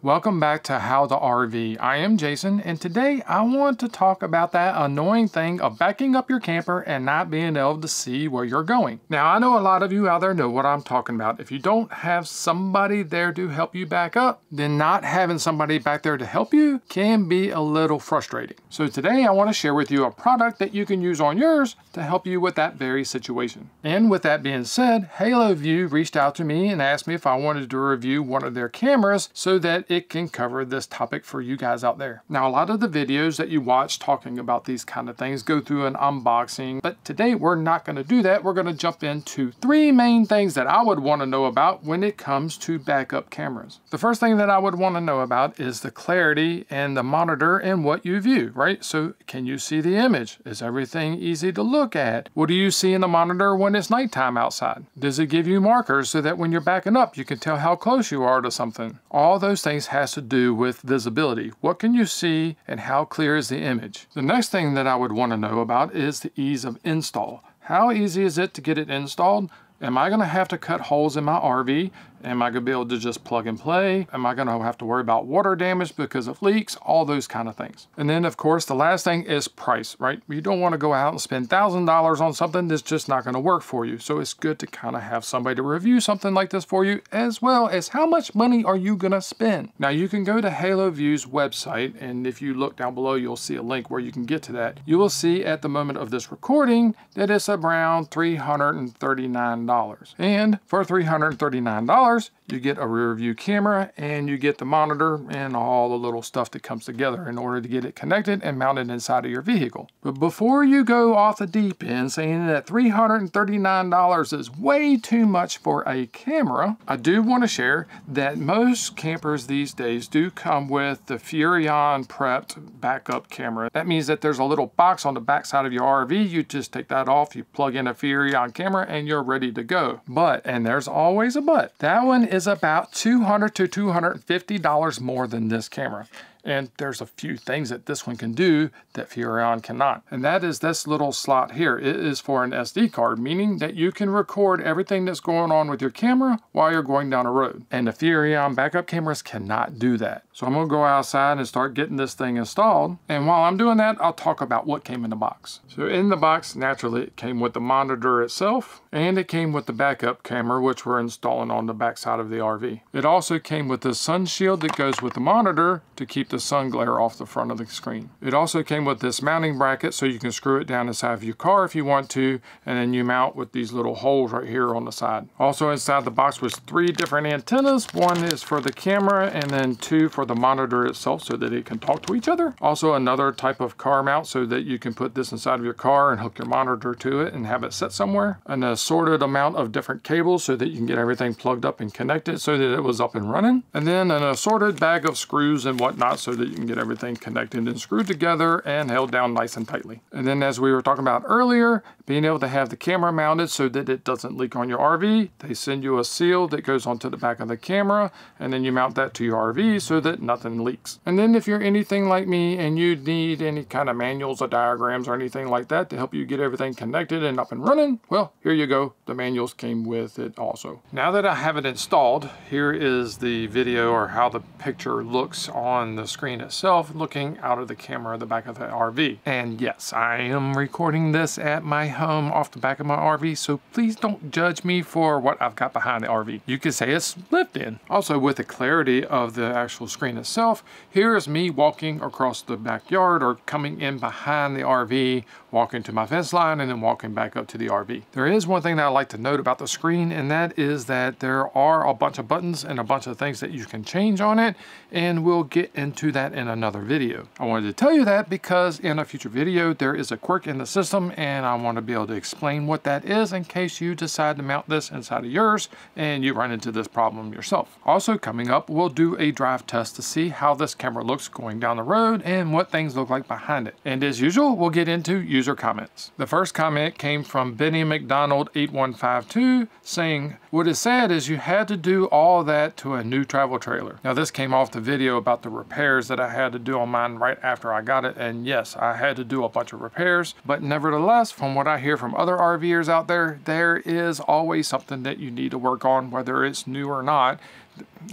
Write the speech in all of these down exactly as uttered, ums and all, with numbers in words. Welcome back to How the R V. I am Jason, and today I want to talk about that annoying thing of backing up your camper and not being able to see where you're going. Now, I know a lot of you out there know what I'm talking about. If you don't have somebody there to help you back up, then not having somebody back there to help you can be a little frustrating. So today I want to share with you a product that you can use on yours to help you with that very situation. And with that being said, HaloView reached out to me and asked me if I wanted to review one of their cameras so that it can cover this topic for you guys out there. Now, a lot of the videos that you watch talking about these kind of things go through an unboxing, but today we're not going to do that. We're going to jump into three main things that I would want to know about when it comes to backup cameras. The first thing that I would want to know about is the clarity and the monitor and what you view, right? So can you see the image? Is everything easy to look at? What do you see in the monitor when it's nighttime outside? Does it give you markers so that when you're backing up, you can tell how close you are to something? All those things has to do with visibility. What can you see and how clear is the image? The next thing that I would want to know about is the ease of install. How easy is it to get it installed? Am I going to have to cut holes in my R V? Am I going to be able to just plug and play? Am I going to have to worry about water damage because of leaks? All those kind of things. And then, of course, the last thing is price, right? You don't want to go out and spend a thousand dollars on something that's just not going to work for you. So it's good to kind of have somebody to review something like this for you, as well as how much money are you going to spend? Now, you can go to HaloView's website, and if you look down below, you'll see a link where you can get to that. You will see at the moment of this recording that it's around three hundred thirty-nine dollars. And for three hundred thirty-nine dollars, you get a rear view camera and you get the monitor and all the little stuff that comes together in order to get it connected and mounted inside of your vehicle. But before you go off the deep end saying that three hundred thirty-nine dollars is way too much for a camera, I do want to share that most campers these days do come with the Furion prepped backup camera. That means that there's a little box on the backside of your R V. You just take that off, you plug in a Furion camera, and you're ready to go. But, and there's always a but, that one is about two hundred to two hundred fifty dollars more than this camera. And there's a few things that this one can do that Furion cannot. And that is this little slot here. It is for an S D card, meaning that you can record everything that's going on with your camera while you're going down a road. And the Furion backup cameras cannot do that. So I'm gonna go outside and start getting this thing installed. And while I'm doing that, I'll talk about what came in the box. So in the box, naturally, it came with the monitor itself, and it came with the backup camera, which we're installing on the backside of the R V. It also came with the sun shield that goes with the monitor to keep the sun glare off the front of the screen. It also came with this mounting bracket so you can screw it down inside of your car if you want to, and then you mount with these little holes right here on the side. Also inside the box was three different antennas. One is for the camera and then two for the monitor itself so that it can talk to each other. Also another type of car mount so that you can put this inside of your car and hook your monitor to it and have it set somewhere. An assorted amount of different cables so that you can get everything plugged up and connected so that it was up and running. And then an assorted bag of screws and whatnot, so so that you can get everything connected and screwed together and held down nice and tightly. And then, as we were talking about earlier, being able to have the camera mounted so that it doesn't leak on your R V, they send you a seal that goes onto the back of the camera, and then you mount that to your R V so that nothing leaks. And then if you're anything like me and you need any kind of manuals or diagrams or anything like that to help you get everything connected and up and running, well, here you go. The manuals came with it also. Now that I have it installed, here is the video or how the picture looks on the screen screen itself looking out of the camera at the back of the R V. And yes, I am recording this at my home off the back of my R V, so please don't judge me for what I've got behind the R V. You could say it's lived in. Also, with the clarity of the actual screen itself, here is me walking across the backyard or coming in behind the R V, walking to my fence line, and then walking back up to the R V. There is one thing that I like to note about the screen, and that is that there are a bunch of buttons and a bunch of things that you can change on it, and we'll get into that in another video. I wanted to tell you that because in a future video there is a quirk in the system, and I want to be able to explain what that is in case you decide to mount this inside of yours and you run into this problem yourself. Also coming up, we'll do a drive test to see how this camera looks going down the road and what things look like behind it. And as usual, we'll get into user comments. The first comment came from Benny McDonald eight one five two saying, "What is sad is you had to do all that to a new travel trailer." Now this came off the video about the repairs that I had to do on mine right after I got it, and yes, I had to do a bunch of repairs, but nevertheless, from what I hear from other RVers out there, there is always something that you need to work on, whether it's new or not.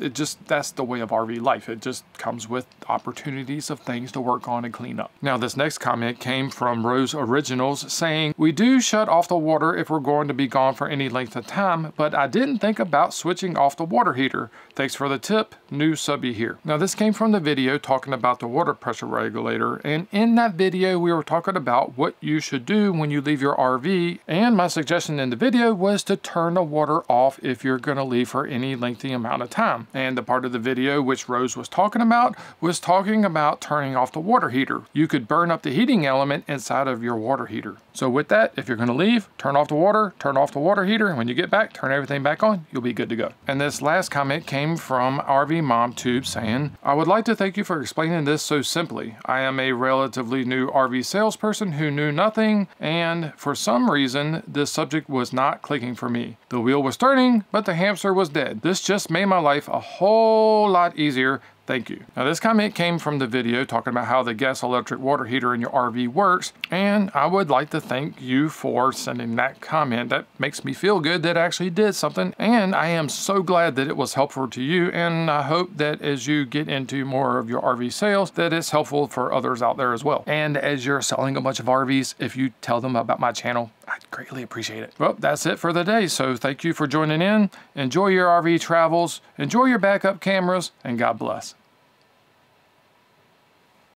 it just, that's the way of R V life. It just comes with opportunities of things to work on and clean up. Now this next comment came from Rose Originals saying, we do shut off the water if we're going to be gone for any length of time, but I didn't think about switching off the water heater. Thanks for the tip, new subby here. Now this came from the video talking about the water pressure regulator, and in that video we were talking about what you should do when you leave your R V, and my suggestion in the video was to turn the water off if you're going to leave for any lengthy amount of time. And the part of the video which Rose was talking about was talking about turning off the water heater. You could burn up the heating element inside of your water heater. So with that, if you're going to leave, turn off the water, turn off the water heater, and when you get back, turn everything back on, you'll be good to go. And this last comment came from R V Mom Tube saying, I would like to thank you for explaining this so simply. I am a relatively new R V salesperson who knew nothing, and for some reason, this subject was not clicking for me. The wheel was turning, but the hamster was dead. This just made my life a whole lot easier. Thank you. Now this comment came from the video talking about how the gas electric water heater in your R V works, and I would like to thank you for sending that comment. That makes me feel good that I actually did something, and I am so glad that it was helpful to you, and I hope that as you get into more of your R V sales that it's helpful for others out there as well. And as you're selling a bunch of R Vs, if you tell them about my channel, I'd greatly appreciate it. Well, that's it for the day, so thank you for joining in. Enjoy your R V travels, enjoy your backup cameras, and God bless.